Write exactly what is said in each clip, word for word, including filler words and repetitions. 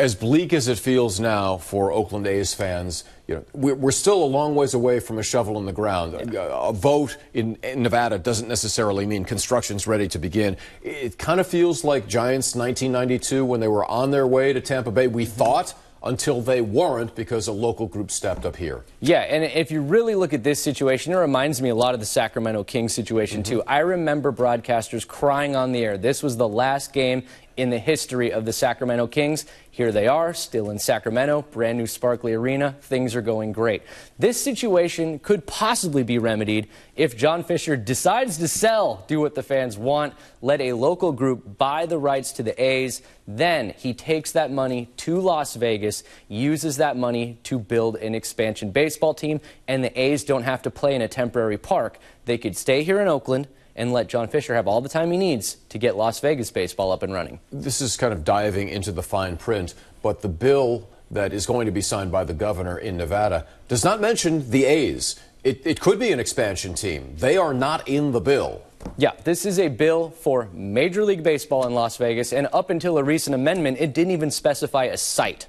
As bleak as it feels now for Oakland A's fans, you know, we're still a long ways away from a shovel in the ground. Yeah. A, a vote in, in Nevada doesn't necessarily mean construction's ready to begin. It kind of feels like Giants nineteen ninety-two when they were on their way to Tampa Bay. We mm-hmm. thought until they weren't because a local group stepped up here. Yeah, and if you really look at this situation, it reminds me a lot of the Sacramento Kings situation, mm-hmm. too. I remember broadcasters crying on the air. This was the last game in the history of the Sacramento Kings. Here they are, still in Sacramento, brand new sparkly arena. Things are going great. This situation could possibly be remedied if John Fisher decides to sell, do what the fans want, let a local group buy the rights to the A's. Then he takes that money to Las Vegas, uses that money to build an expansion baseball team, and the A's don't have to play in a temporary park. They could stay here in Oakland and let John Fisher have all the time he needs to get Las Vegas baseball up and running. This is kind of diving into the fine print, but the bill that is going to be signed by the governor in Nevada does not mention the A's. It, it could be an expansion team. They are not in the bill. Yeah, this is a bill for Major League Baseball in Las Vegas, and up until a recent amendment, it didn't even specify a site.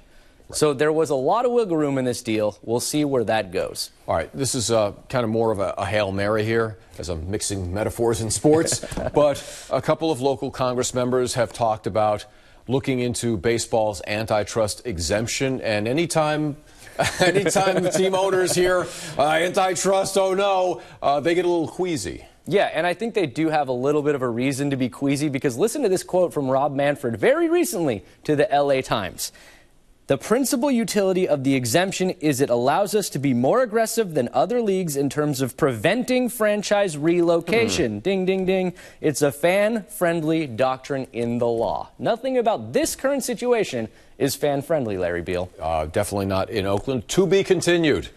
So there was a lot of wiggle room in this deal. We'll see where that goes. All right. This is uh, kind of more of a, a Hail Mary here, as I'm mixing metaphors in sports. But a couple of local Congress members have talked about looking into baseball's antitrust exemption. And anytime, anytime the team owners hear uh, antitrust, oh, no, uh, they get a little queasy. Yeah, and I think they do have a little bit of a reason to be queasy, because listen to this quote from Rob Manfred very recently to the L A Times. The principal utility of the exemption is it allows us to be more aggressive than other leagues in terms of preventing franchise relocation. Mm-hmm. Ding, ding, ding. It's a fan-friendly doctrine in the law. Nothing about this current situation is fan-friendly, Larry Beil. Uh, definitely not in Oakland. To be continued.